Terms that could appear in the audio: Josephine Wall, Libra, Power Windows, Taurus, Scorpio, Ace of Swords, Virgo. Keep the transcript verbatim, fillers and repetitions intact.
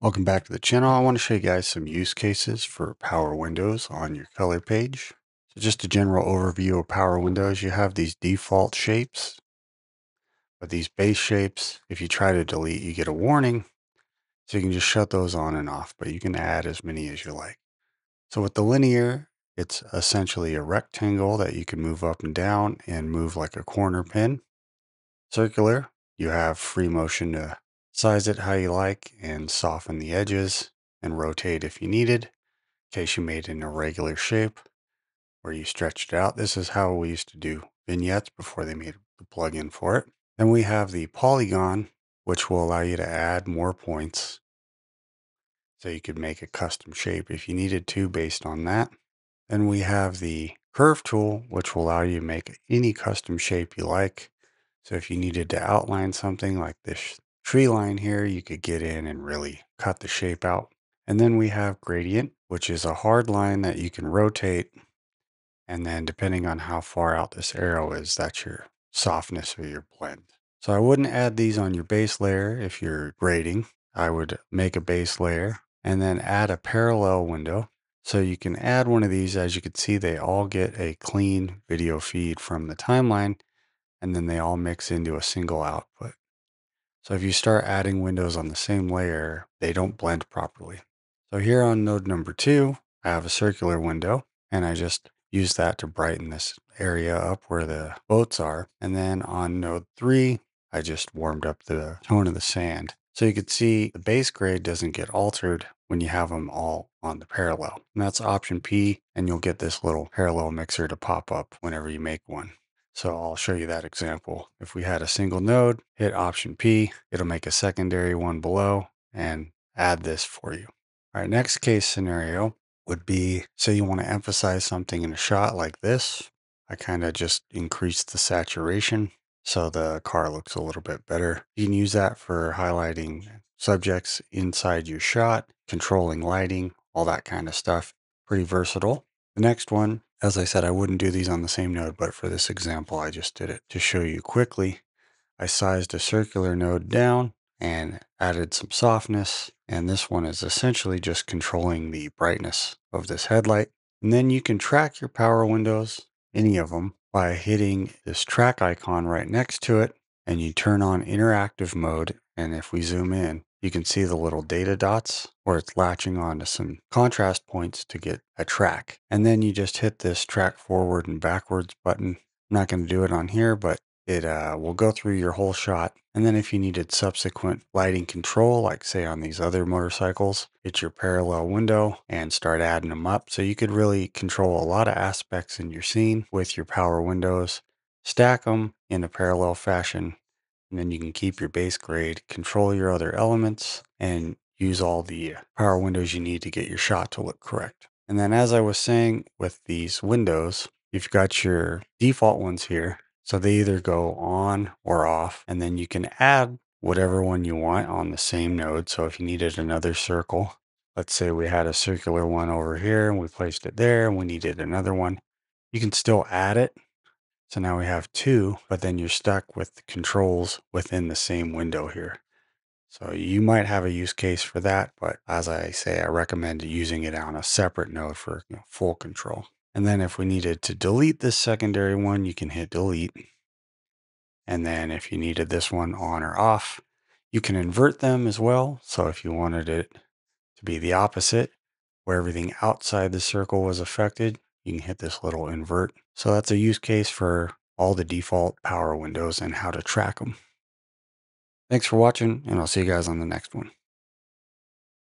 Welcome back to the channel. I want to show you guys some use cases for Power Windows on your color page. So just a general overview of Power Windows, you have these default shapes, but these base shapes, if you try to delete, you get a warning. So you can just shut those on and off, but you can add as many as you like. So with the linear, it's essentially a rectangle that you can move up and down and move like a corner pin. Circular, you have free motion to size it how you like and soften the edges and rotate if you needed, in case you made an irregular shape where you stretched it out. This is how we used to do vignettes before they made the plugin for it. Then we have the polygon, which will allow you to add more points. So you could make a custom shape if you needed to based on that. Then we have the curve tool, which will allow you to make any custom shape you like. So if you needed to outline something like this tree line here, you could get in and really cut the shape out. And then we have gradient, which is a hard line that you can rotate, and then depending on how far out this arrow is, that's your softness or your blend. So I wouldn't add these on your base layer. If you're grading, I would make a base layer and then add a parallel window, so you can add one of these. As you can see, they all get a clean video feed from the timeline, and then they all mix into a single output. So if you start adding windows on the same layer, they don't blend properly. So here on node number two, I have a circular window, and I just use that to brighten this area up where the boats are. And then on node three, I just warmed up the tone of the sand. So you could see the base grade doesn't get altered when you have them all on the parallel. And that's option P, and you'll get this little parallel mixer to pop up whenever you make one. So I'll show you that example. If we had a single node, hit option P, it'll make a secondary one below and add this for you. All right, next case scenario would be, say you want to emphasize something in a shot like this. I kind of just increased the saturation so the car looks a little bit better. You can use that for highlighting subjects inside your shot, controlling lighting, all that kind of stuff. Pretty versatile. The next one, as I said, I wouldn't do these on the same node, but for this example, I just did it to show you quickly. I sized a circular node down and added some softness. And this one is essentially just controlling the brightness of this headlight. And then you can track your Power Windows, any of them, by hitting this track icon right next to it. And you turn on interactive mode. And if we zoom in, you can see the little data dots where it's latching on to some contrast points to get a track. And then you just hit this track forward and backwards button. I'm not going to do it on here, but it uh, will go through your whole shot. And then if you needed subsequent lighting control, like say on these other motorcycles, hit your parallel window and start adding them up. So you could really control a lot of aspects in your scene with your Power Windows, stack them in a parallel fashion. And then you can keep your base grade, control your other elements, and use all the Power Windows you need to get your shot to look correct. And then as I was saying with these windows, you've got your default ones here. So they either go on or off, and then you can add whatever one you want on the same node. So if you needed another circle, let's say we had a circular one over here and we placed it there and we needed another one, you can still add it. So now we have two, but then you're stuck with the controls within the same window here. So you might have a use case for that, but as I say, I recommend using it on a separate node for you know, full control. And then if we needed to delete this secondary one, you can hit delete. And then if you needed this one on or off, you can invert them as well. So if you wanted it to be the opposite, where everything outside the circle was affected, you can hit this little invert. So that's a use case for all the default Power Windows and how to track them. Thanks for watching, and I'll see you guys on the next one.